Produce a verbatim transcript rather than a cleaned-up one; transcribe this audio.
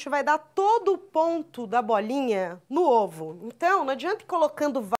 gente vai dar todo o ponto da bolinha no ovo. Então, não adianta ir colocando